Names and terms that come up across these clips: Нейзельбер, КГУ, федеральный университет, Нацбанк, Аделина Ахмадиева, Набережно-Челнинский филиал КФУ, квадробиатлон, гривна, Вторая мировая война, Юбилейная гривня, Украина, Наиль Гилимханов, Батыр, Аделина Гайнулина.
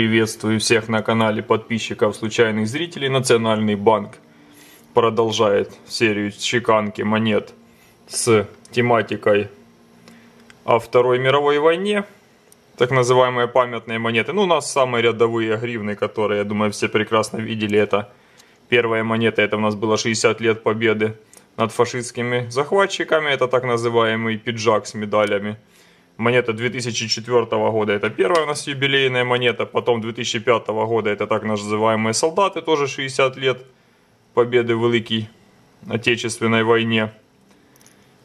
Приветствую всех на канале подписчиков, случайных зрителей. Национальный банк продолжает серию чеканки монет с тематикой о Второй мировой войне. Так называемые памятные монеты. Ну, у нас самые рядовые гривны, которые, я думаю, все прекрасно видели. Это первая монета, это у нас было 60 лет победы над фашистскими захватчиками. Это так называемый пиджак с медалями. Монета 2004 года, это первая у нас юбилейная монета. Потом 2005 года, это так называемые солдаты, тоже 60 лет победы в Великой Отечественной войне.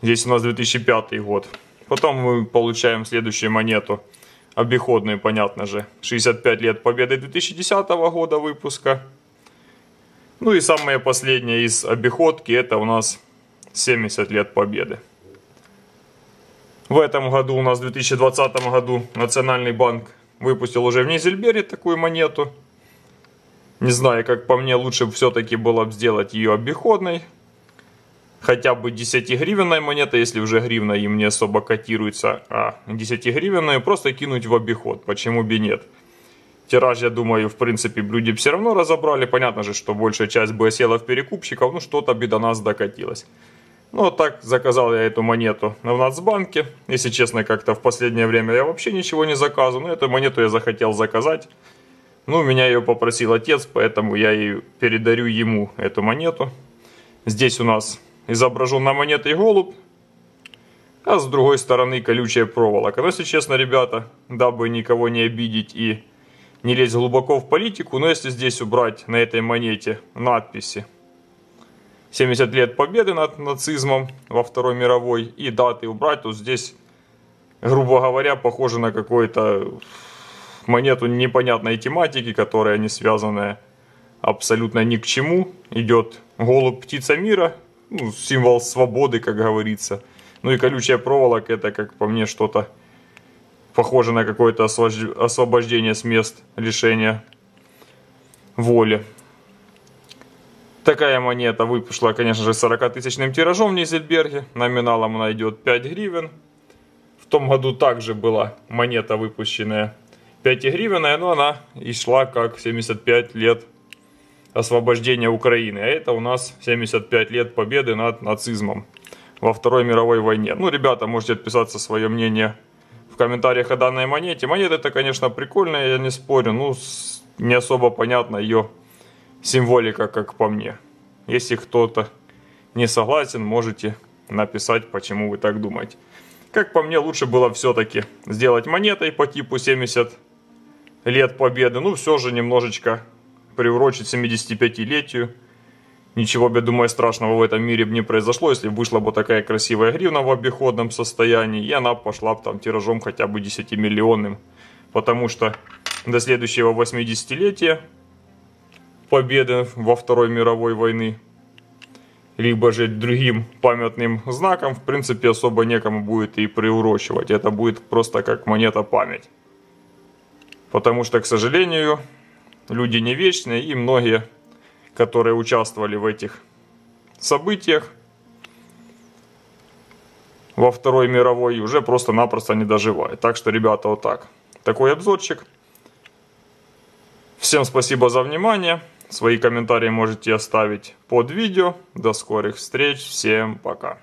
Здесь у нас 2005 год. Потом мы получаем следующую монету, обиходную, понятно же. 65 лет победы 2010 года выпуска. Ну и самое последнее из обиходки, это у нас 70 лет победы. В этом году, у нас в 2020 году, Национальный банк выпустил уже в Нейзельбере такую монету. Не знаю, как по мне, лучше все-таки было бы сделать ее обиходной. Хотя бы 10-гривенная монета, если уже гривна им не особо котируется, а 10-гривенную просто кинуть в обиход, почему бы и нет. Тираж, я думаю, в принципе, люди все равно разобрали. Понятно же, что большая часть бы осела в перекупщиков, ну что-то бы до нас докатилось. Ну, так заказал я эту монету в Нацбанке. Если честно, как-то в последнее время я вообще ничего не заказывал, но эту монету я захотел заказать. Ну, меня ее попросил отец, поэтому я и передарю ему эту монету. Здесь у нас изображен на монете голубь, а с другой стороны колючая проволока. Но, если честно, ребята, дабы никого не обидеть и не лезть глубоко в политику, но если здесь убрать на этой монете надписи 70 лет победы над нацизмом во Второй мировой и даты убрать, то здесь, грубо говоря, похоже на какую-то монету непонятной тематики, которая не связана абсолютно ни к чему. Идет голубь, птица мира, ну, символ свободы, как говорится. Ну и колючая проволока, это, как по мне, что-то похоже на какое-то освобождение с мест лишения воли. Такая монета вышла, конечно же, 40-тысячным тиражом в Нейзельберге. Номиналом она идет 5 гривен. В том году также была монета, выпущенная 5-гривенная, но она и шла как 75 лет освобождения Украины. А это у нас 75 лет победы над нацизмом во Второй мировой войне. Ну, ребята, можете отписаться свое мнение в комментариях о данной монете. Монета, это, конечно, прикольная, я не спорю, но не особо понятно ее символика, как по мне. Если кто-то не согласен, можете написать, почему вы так думаете. Как по мне, лучше было все-таки сделать монетой по типу 70 лет победы. Ну, все же немножечко приурочить 75-летию. Ничего, я думаю, страшного в этом мире бы не произошло, если вышла бы такая красивая гривна в обиходном состоянии, и она пошла бы там тиражом хотя бы 10-миллионным. Потому что до следующего 80-летия победы во Второй мировой войны, либо же другим памятным знаком, в принципе, особо некому будет и приурочивать. Это будет просто как монета память. Потому что, к сожалению, люди не вечные, и многие, которые участвовали в этих событиях во Второй мировой, уже просто-напросто не доживают. Так что, ребята, вот так. Такой обзорчик. Всем спасибо за внимание. Свои комментарии можете оставить под видео. До скорых встреч. Всем пока.